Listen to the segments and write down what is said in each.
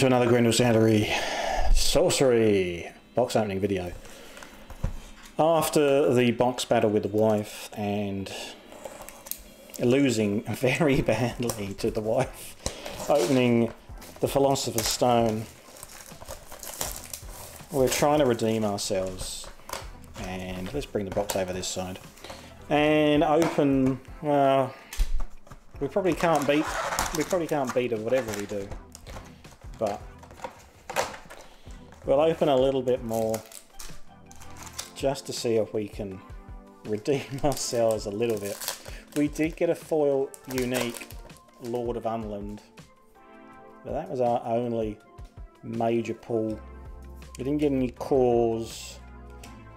into another Grendel's Gallery Sorcery Box opening video. After the box battle with the wife and losing very badly to the wife, opening the Philosopher's Stone, we're trying to redeem ourselves. And let's bring the box over this side and open. Well, we probably can't beat it whatever we do, but we'll open a little bit more just to see if we can redeem ourselves a little bit. We did get a foil unique Lord of Unland, but that was our only major pull. We didn't get any cores.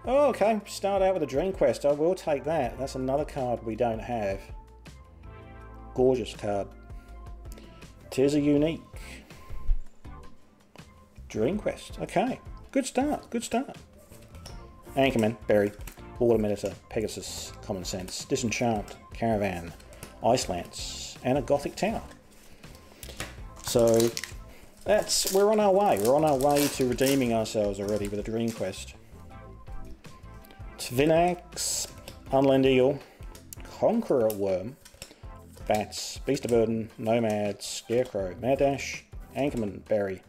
Oh, okay, start out with a Dream Quest. I will take that. That's another card we don't have. Gorgeous card. 'Tis a unique Dream Quest. Okay, good start, good start. Anchorman, Berry, Boredom Editor, Pegasus, Common Sense, Disenchant, Caravan, Ice Lance, and a Gothic Tower. So we're on our way. We're on our way to redeeming ourselves already with a Dream Quest. Tvinax, Unland Eel, Conqueror Worm, Bats, Beast of Burden, Nomad, Scarecrow, Madash, Anchorman, Berry,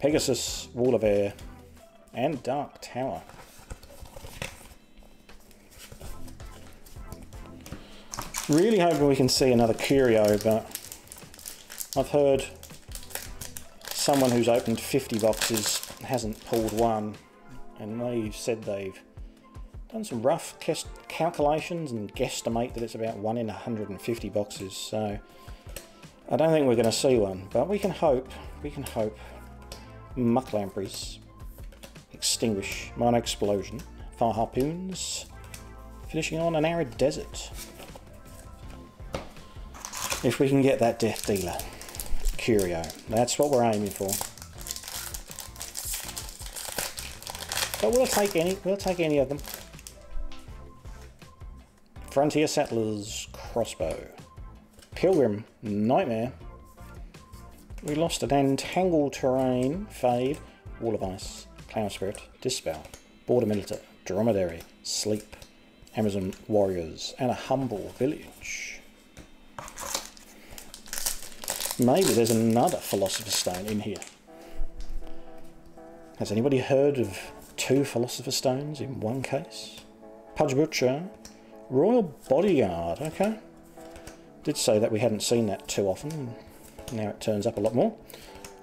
Pegasus, Wall of Air, and Dark Tower. Really hoping we can see another Curio, but I've heard someone who's opened 50 boxes hasn't pulled one, and they've said they've done some rough calculations and guesstimate that it's about 1 in 150 boxes, so I don't think we're going to see one, but we can hope. Muck Lampreys, Extinguish, Mono Explosion, Fire Harpoons, finishing on an Arid Desert. If we can get that Death Dealer, Curio, that's what we're aiming for. But we'll take any of them. Frontier Settlers, Crossbow, Pilgrim, Nightmare. We lost an Entangled Terrain, Fade, Wall of Ice, Clown Spirit, Dispel, Border Militar, Dromedary, Sleep, Amazon Warriors, and a Humble Village. Maybe there's another Philosopher's Stone in here. Has anybody heard of two Philosopher's Stones in one case? Pudge Butcher, Royal Bodyguard, okay. Did say that we hadn't seen that too often. Now it turns up a lot more.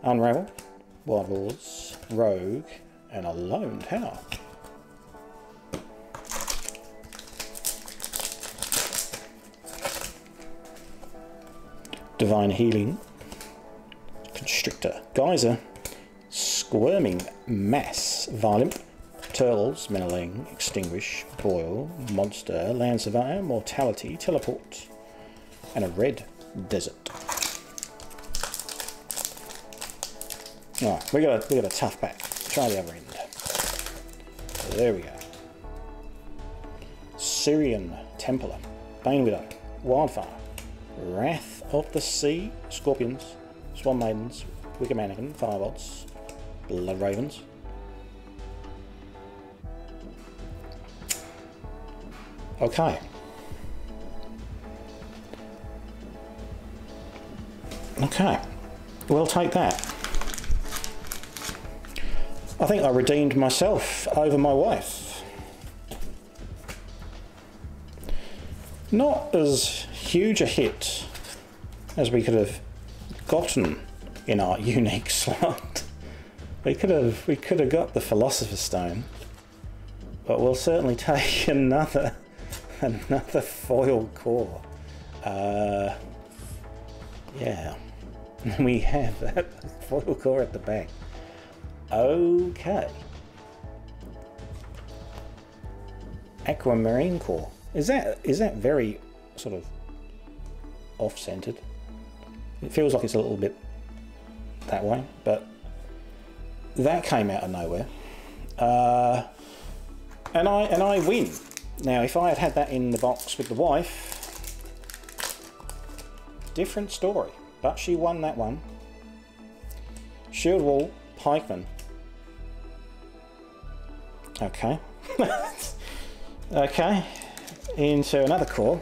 Unravel, Wild Wars, Rogue, and a Lone Tower. Divine Healing, Constrictor, Geyser, Squirming Mass, Violent, Turtles, Meneling, Extinguish, Boil, Monster, Land Surveyor, Mortality, Teleport, and a Red Desert. Oh, we got a tough back. Try the other end. There we go. Syrian Templar, Bane Widow, Wildfire, Wrath of the Sea, Scorpions, Swan Maidens, Wicker Mannequin, Firebolts, Blood Ravens. Okay. Okay. We'll take that. I think I redeemed myself over my wife. Not as huge a hit as we could have gotten in our unique slot. We could have got the Philosopher's Stone, but we'll certainly take another foil core. Yeah, we have that foil core at the back. Okay. Aquamarine Core. Is that very sort of off-centered? It feels like it's a little bit that way, but that came out of nowhere. And I win. Now, if I had had that in the box with the wife, different story. But she won that one. Shield Wall, Pikeman. Okay. Okay. Into another core.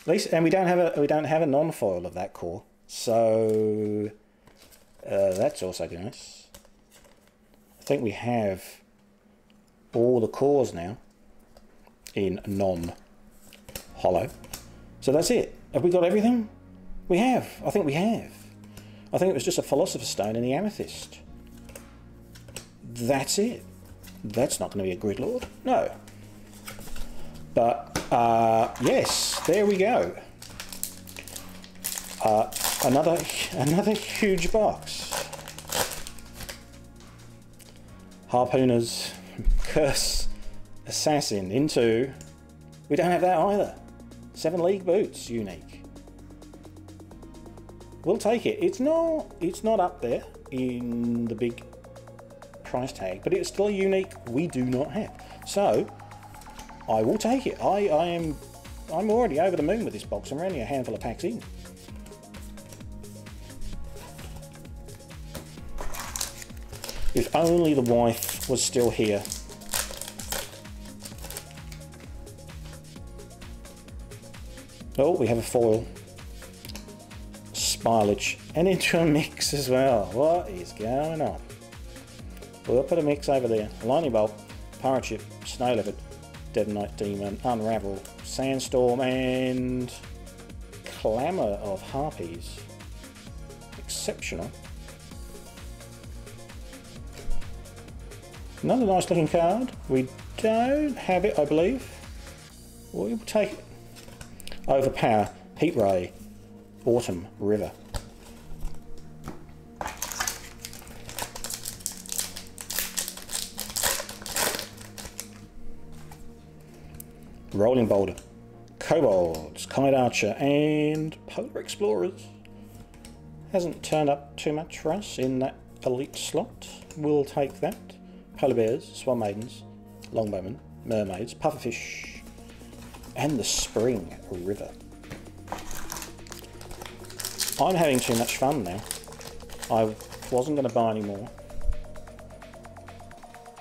At least, and we don't have a non-foil of that core, so that's also nice. I think we have all the cores now in non-hollow. So that's it. Have we got everything? We have. I think we have. I think it was just a Philosopher's Stone and the Amethyst. That's it. That's not going to be a Grid Lord. No. But, yes, there we go. Another huge box. Harpooners, Curse, Assassin, into... We don't have that either. 7 League Boots, unique. We'll take it. It's not up there in the big price tag, but it's still a unique we do not have. So... I will take it. I'm already over the moon with this box. I'm only a handful of packs in. If only the wife was still here. Oh, we have a foil. Spirelage. And into a mix as well. What is going on? We'll put a mix over there. Lightning Bolt, Pirate Ship, Snow Leopard, Dead Knight Demon, Unravel, Sandstorm, and Clamour of Harpies. Exceptional. Another nice looking card. We don't have it, I believe. We'll take it. Overpower, Heat Ray, Autumn River. Rolling Boulder, Kobolds, Kind Archer, and Polar Explorers. Hasn't turned up too much for us in that elite slot. We'll take that. Polar Bears, Swan Maidens, Longbowmen, Mermaids, Pufferfish, and the Spring River. I'm having too much fun now. I wasn't going to buy any more,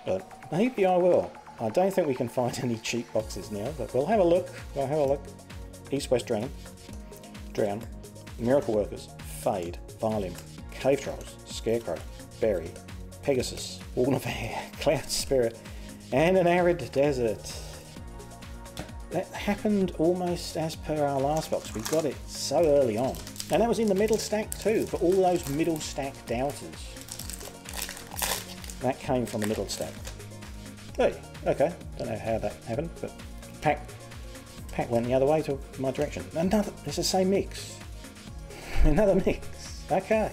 but maybe I will. I don't think we can find any cheap boxes now, but we'll have a look. We'll have a look. East West Drown, Miracle Workers, Fade, Violin, Cave Trolls, Scarecrow, Berry, Pegasus, Wall of Air, Cloud Spirit, and an Arid Desert. That happened almost as per our last box. We got it so early on. And that was in the middle stack too, for all those middle stack doubters. That came from the middle stack. Hey, okay, don't know how that happened, but pack went the other way to my direction. Another, it's the same mix. Another mix, okay.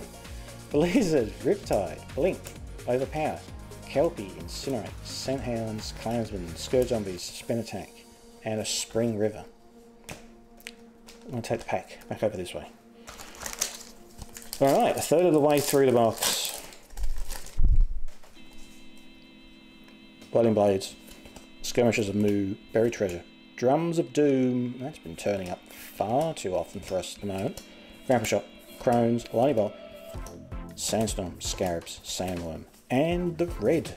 Blizzard, Riptide, Blink, Overpower, Kelpie, Incinerate, Scenthounds, Clansmen, Scourge Zombies, Spin Attack, and a Spring River. I'm going to take the pack back over this way. Alright, a third of the way through the box. Boiling Blades, Skirmishers of Moo, Buried Treasure, Drums of Doom, that's been turning up far too often for us at the moment, Grandpa Shot, Crones, Lightning Bolt, Sandstorm, Scarabs, Sandworm, and the Red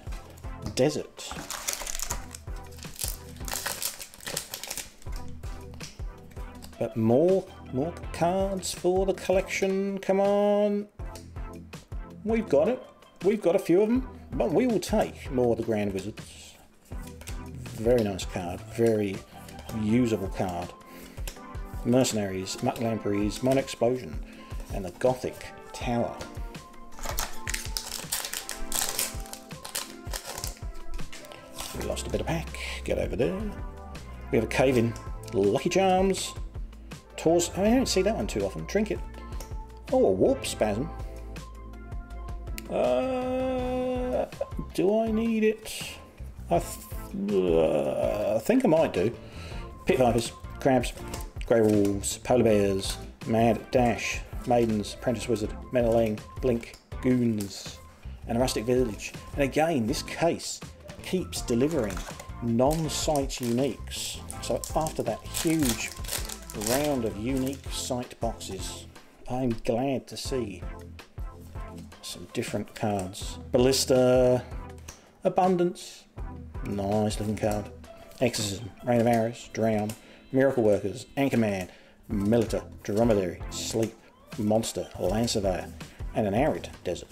Desert. But more cards for the collection, come on! We've got it, we've got a few of them. But we will take more of the Grand Wizards. Very nice card. Very usable card. Mercenaries, Mucklamperies, Mon Explosion, and the Gothic Tower. We lost a bit of pack. Get over there. We have a Cave-In. Lucky Charms. Tors. I don't see that one too often. Trinket. Oh, a Warp Spasm. Do I need it? I think I might do. Pit Vipers, Crabs, Grey Wolves, Polar Bears, Mad Dash, Maidens, Apprentice Wizard, Meneling, Blink, Goons, and a Rustic Village. And again, this case keeps delivering non-site uniques. So after that huge round of unique site boxes, I'm glad to see Some different cards. Ballista. Abundance. Nice looking card. Exorcism. Rain of Arrows. Drown. Miracle Workers. Anchorman. Militar. Dromedary. Sleep. Monster. Land Surveyor. And an Arid Desert.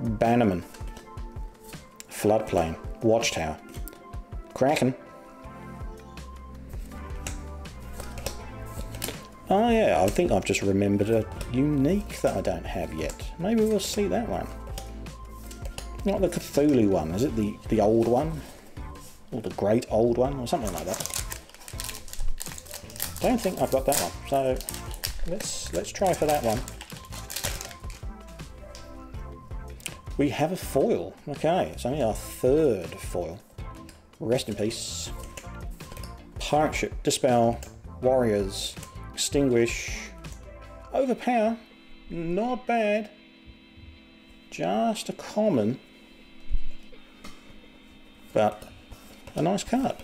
Bannerman. Floodplain. Watchtower. Kraken. Oh yeah, I think I've just remembered a unique that I don't have yet. Maybe we'll see that one. Not the Cthulhu one, is it? The old one? Or the great old one? Or something like that. I don't think I've got that one. So let's try for that one. We have a foil. Okay, it's only our third foil. Rest in peace. Pirate Ship. Dispel. Warriors. Extinguish. Overpower. Not bad. Just a common. But a nice card.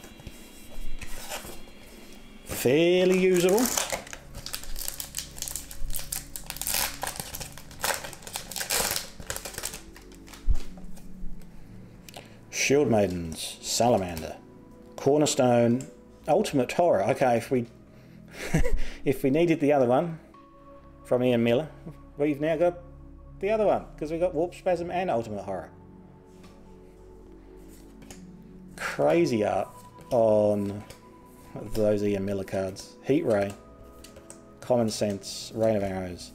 Fairly usable. Shield Maidens, Salamander, Cornerstone, Ultimate Horror. Okay, if we needed the other one from Ian Miller, we've now got the other one because we've got Warp Spasm and Ultimate Horror. Crazy art on those Ian Miller cards. Heat Ray, Common Sense, Rain of Arrows.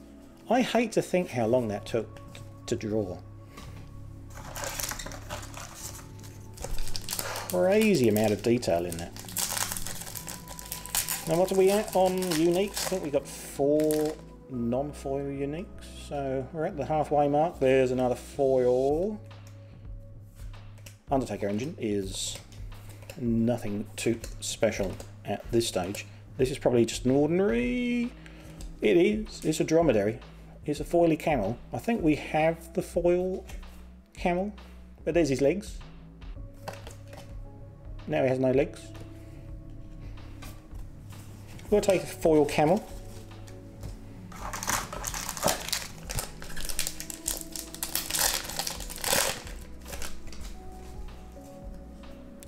I hate to think how long that took to draw. Crazy amount of detail in that. Now what are we at on uniques? I think we got 4 non-foil uniques, so we're at the halfway mark. There's another foil. Undertaker Engine is nothing too special at this stage. This is probably just an ordinary. It is. It's a dromedary. It's a foily camel. I think we have the foil camel, but there's his legs. Now he has no legs. We'll take a foil camel.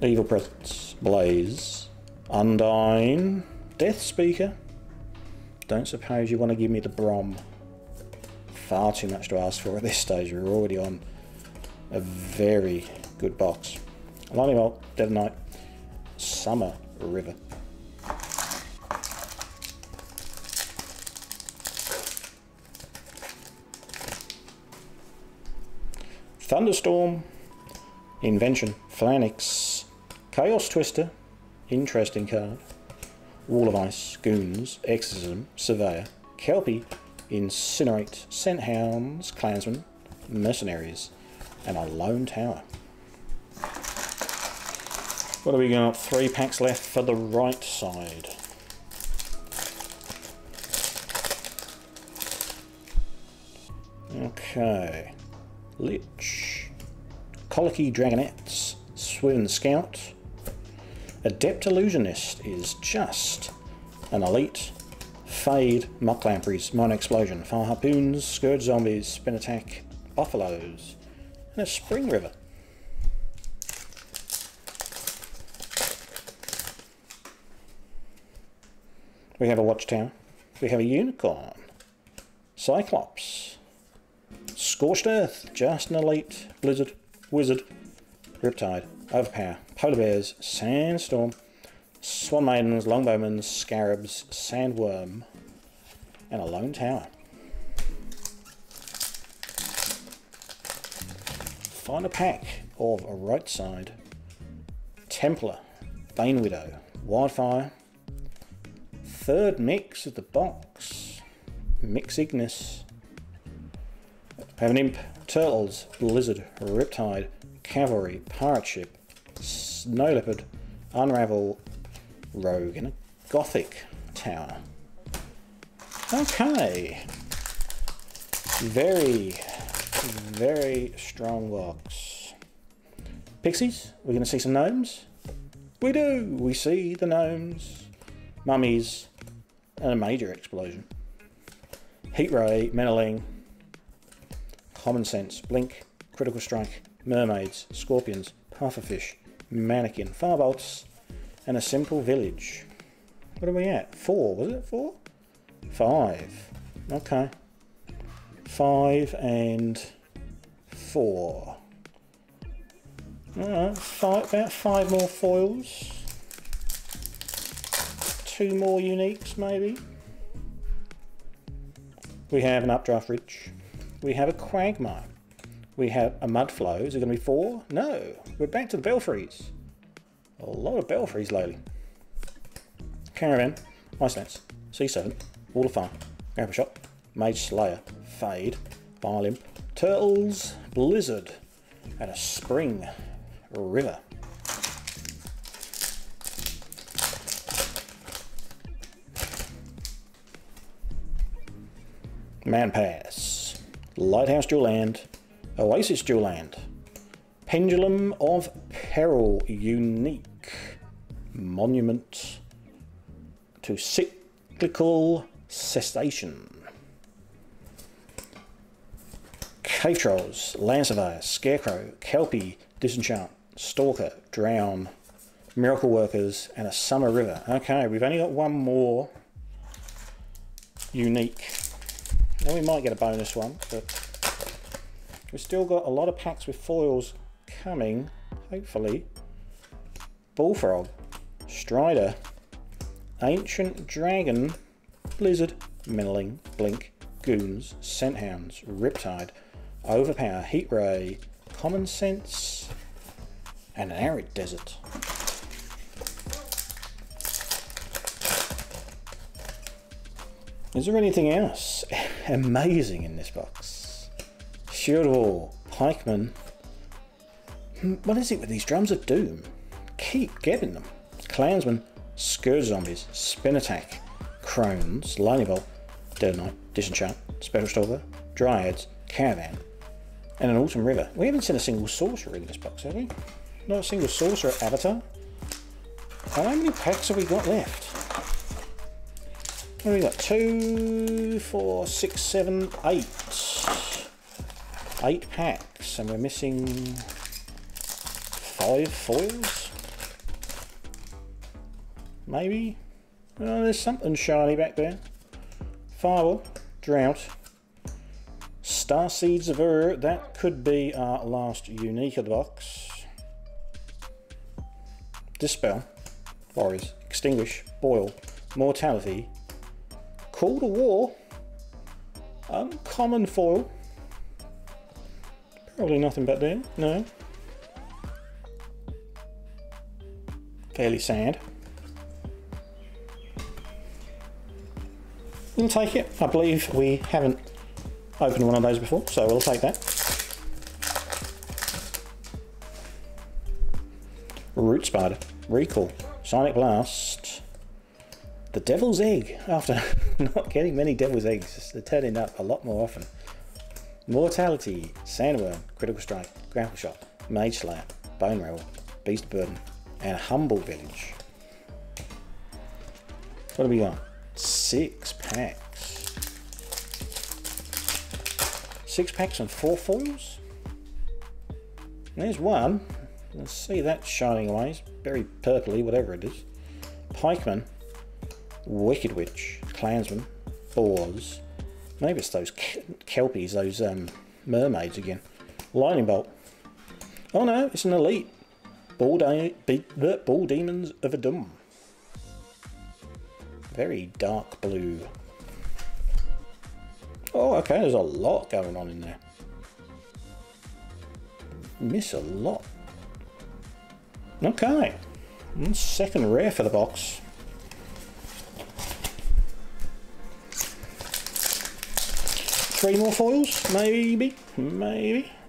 Evil Presence, Blaze, Undyne, Death Speaker. Don't suppose you want to give me the Brom. Far too much to ask for at this stage. We're already on a very good box. Lightning Bolt, Dead of Night. Summer River. Thunderstorm, Invention, Phalanx, Chaos Twister, interesting card, Wall of Ice, Goons, Exorcism, Surveyor, Kelpie, Incinerate, Scent Hounds, Clansmen, Mercenaries, and a Lone Tower. What have we got? 3 packs left for the right side. Okay. Lich. Colicky Dragonettes. Swiven Scout. Adept Illusionist is just an elite. Fade. Muck Lampreys. Minor Explosion. Fire Harpoons. Scourge Zombies. Spin Attack. Buffaloes. And a Spring River. We have a Watchtower. We have a Unicorn. Cyclops. Scorched Earth. Just an elite. Blizzard. Wizard. Riptide. Overpower. Polar Bears. Sandstorm. Swan Maidens. Longbowmen. Scarabs. Sandworm. And a Lone Tower. Find a pack of a right side. Templar. Bane Widow. Wildfire. Third mix of the box. Mix Ignis. Have an Imp. Turtles. Blizzard. Riptide. Cavalry. Pirate Ship. Snow Leopard. Unravel. Rogue. And a Gothic Tower. Okay. Very, very strong box. Pixies. We're going to see some gnomes. We do! We see the gnomes, mummies, and a major explosion. Heat Ray, Meneling, Common Sense, Blink, Critical Strike, Mermaids, Scorpions, Pufferfish, Mannequin, Firebolts, and a simple village. What are we at? 4, was it 4? 5. Okay. 5 and 4. About 5 more foils. 2 more uniques, maybe. We have an Updraft Ridge. We have a Quagmire. We have a Mudflow. Is it going to be 4? No. We're back to the Belfries. A lot of Belfries lately. Caravan. Ice Lance. C7. Wall of Fire. Grapple Shot. Mage Slayer. Fade. Bile Imp. Turtles. Blizzard. And a Spring River. Man Pass. Lighthouse Dual Land. Oasis Dual Land. Pendulum of Peril. Unique. Monument to Cyclical Cessation. Cave Trolls. Land Surveyor. Scarecrow. Kelpie. Disenchant. Stalker. Drown. Miracle Workers. And a Summer River. Okay, we've only got one more unique. Well, we might get a bonus one, but we've still got a lot of packs with foils coming, hopefully. Bullfrog, Strider, Ancient Dragon, Blizzard, Meneling, Blink, Goons, Scenthounds, Riptide, Overpower, Heat Ray, Common Sense, and an Arid Desert. Is there anything else amazing in this box? Shield Wall, Pikeman. What is it with these drums of doom? Keep getting them. Clansman, Scourge Zombies, Spin Attack, Crones, Lightning Bolt, Dead Knight, Disenchant, Special Stalker, Dryads, Caravan, and an Autumn River. We haven't seen a single sorcerer in this box, have we? Not a single sorcerer avatar. How many packs have we got left? We've got 2, 4, 6, 7, 8. 8 packs, and we're missing 5 foils? Maybe? Oh, there's something shiny back there. Fireball, Drought, Star Seeds of Ur. That could be our last unique of the box. Dispel, Warriors, Extinguish, Boil, Mortality, Call to War, uncommon foil, probably nothing but there, no. Fairly sad. We'll take it. I believe we haven't opened one of those before, so we'll take that. Root Spider, Recall, Sonic Blast, the Devil's Egg, after not getting many Devil's Eggs, they're turning up a lot more often. Mortality, Sandworm, Critical Strike, Grapple Shot, Mage Slayer, Bone Rebel, Beast of Burden, and Humble Village. What have we got? 6 packs. 6 packs and 4 foils? And there's one. Let's see that shining away. It's very purpley, whatever it is. Pikeman. Wicked Witch, Clansman, Boars, maybe it's those Kelpies, those Mermaids again. Lightning Bolt. Oh no, it's an Elite. Ball Demons of a Doom. Very dark blue. Oh, okay, there's a lot going on in there. Miss a lot. Okay. Second rare for the box. Three more foils, maybe. Oh,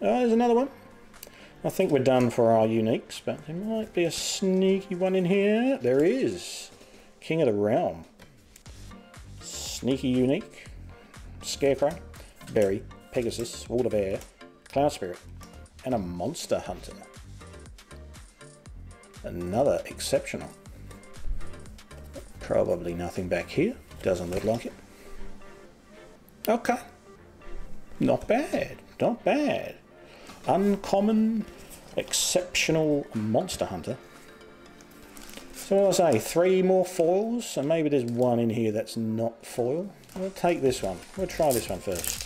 there's another one. I think we're done for our uniques, but there might be a sneaky one in here. There is. King of the Realm. Sneaky unique. Scarecrow, Berry, Pegasus, Water Bear, Clown Spirit, and a Monster Hunter. Another exceptional. Probably nothing back here. Doesn't look like it. Okay. Not bad. Not bad. Uncommon, exceptional monster hunter. So what I say, three more foils, and maybe there's one in here that's not foil. We'll take this one. We'll try this one first.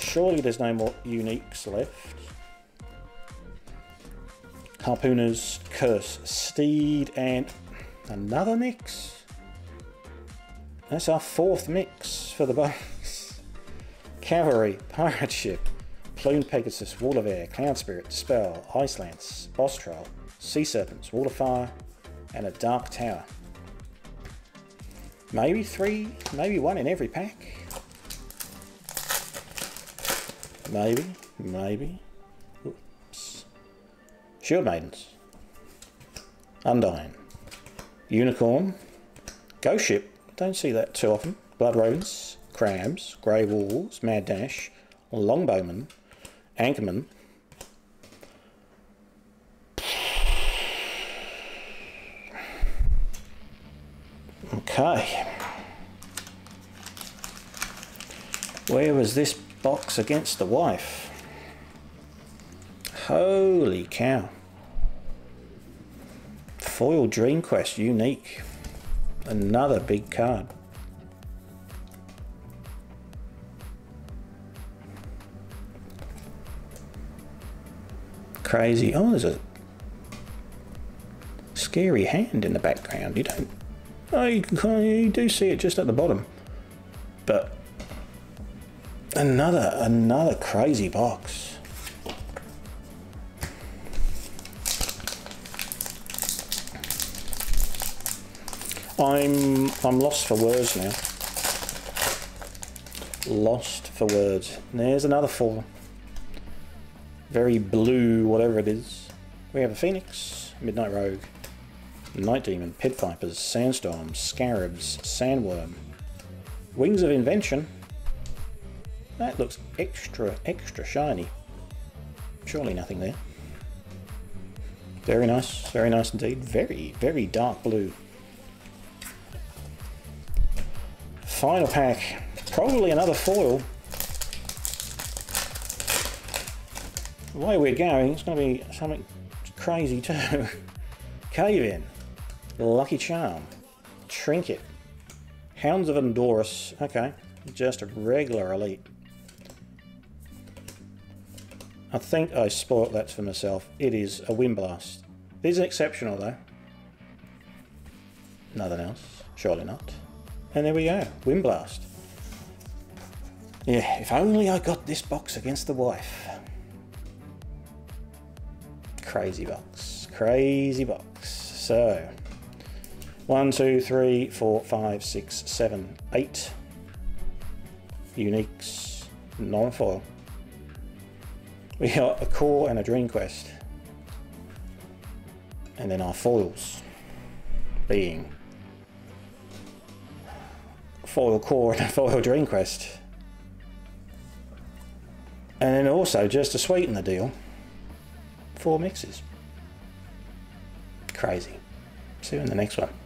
Surely there's no more uniques left. Harpooners, Curse, Steed, and another mix. That's our fourth mix for the box. Cavalry, Pirate Ship, Plumed Pegasus, Wall of Air, Clown Spirit, Spell, Ice Lance, Boss Trial, Sea Serpents, Wall of Fire, and a Dark Tower. Maybe three, maybe one in every pack. Maybe. Oops. Shield Maidens, Undyne, Unicorn, Ghost Ship, don't see that too often, Blood Ravens, Crabs, Grey Wolves, Mad Dash, Longbowmen, Anchorman, okay. Where was this box against the wife? Holy cow. Foil Dream Quest, unique. Another big card. Crazy. Oh, there's a scary hand in the background. You don't... Oh, you do see it just at the bottom. But another crazy box. I'm lost for words now. Lost for words. There's another foil. Very blue, whatever it is. We have a Phoenix, Midnight Rogue, Night Demon, Pit Vipers, Sandstorm, Scarabs, Sandworm, Wings of Invention. That looks extra shiny. Surely nothing there. Very nice indeed. Very dark blue. Final pack, probably another foil. The way we're going, it's going to be something crazy too. Cave-in, Lucky Charm, Trinket, Hounds of Endorus, okay, just a regular elite. I think I spoilt that for myself. It is a Windblast. This is exceptional though. Nothing else, surely not. And there we go, Windblast. Yeah, if only I got this box against the wife. Crazy box, crazy box. So 1, 2, 3, 4, 5, 6, 7, 8 uniques, non-foil. We got a core and a Dream Quest, and then our foils being foil core and a foil Dream Quest, and then also, just to sweeten the deal, 4 mixes. Crazy. See you in the next one.